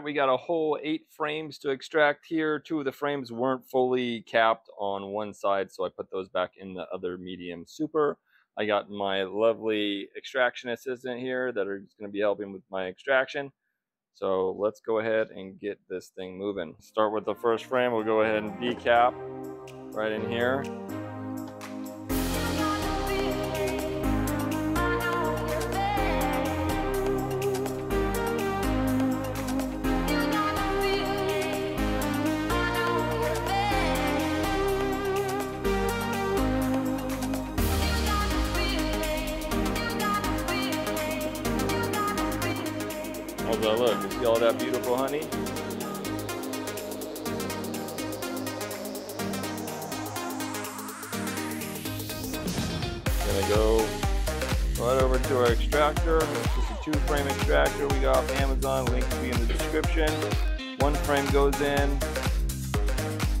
right, we got a whole 8 frames to extract here. 2 of the frames weren't fully capped on one side, so I put those back in the other medium super. I got my lovely extraction assistant here that is going to be helping with my extraction. So let's go ahead and get this thing moving. Start with the first frame. We'll go ahead and decap right in here. How's that look? You see all that beautiful honey? Gonna go right over to our extractor. This is a 2-frame extractor we got off Amazon. Link will be in the description. 1 frame goes in,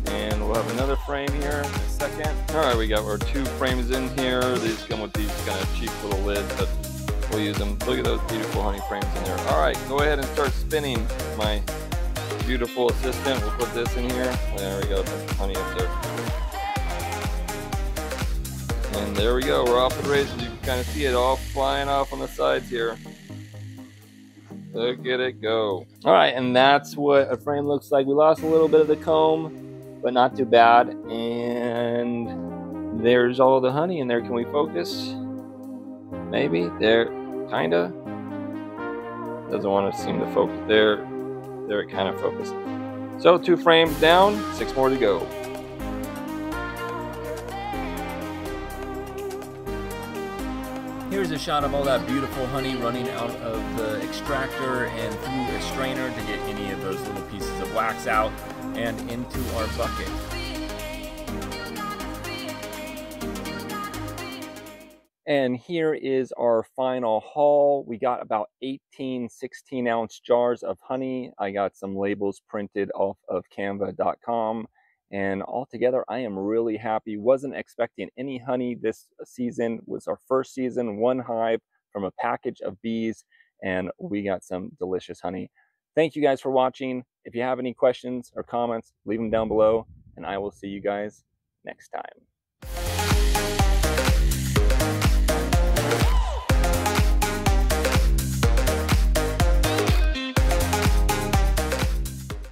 and we'll have another frame here in a second. All right, we got our 2 frames in here. These come with these kind of cheap little lids, but we'll use them. Look at those beautiful honey frames in there. All right, go ahead and start spinning, my beautiful assistant. We'll put this in here. There we go, a bunch of honey up there. And there we go, we're off the races. You can kind of see it all flying off on the sides here. Look at it go. All right, and that's what a frame looks like. We lost a little bit of the comb, but not too bad. And there's all the honey in there. Can we focus? Maybe there, kinda doesn't want to seem to focus. There it kind of focused. So 2 frames down, 6 more to go. Here's a shot of all that beautiful honey running out of the extractor and through a strainer to get any of those little pieces of wax out and into our bucket. And here is our final haul. We got about 18 16-ounce jars of honey. I got some labels printed off of Canva.com. And altogether, I am really happy. Wasn't expecting any honey this season. It was our first season, 1 hive from a package of bees. And we got some delicious honey. Thank you guys for watching. If you have any questions or comments, leave them down below. And I will see you guys next time.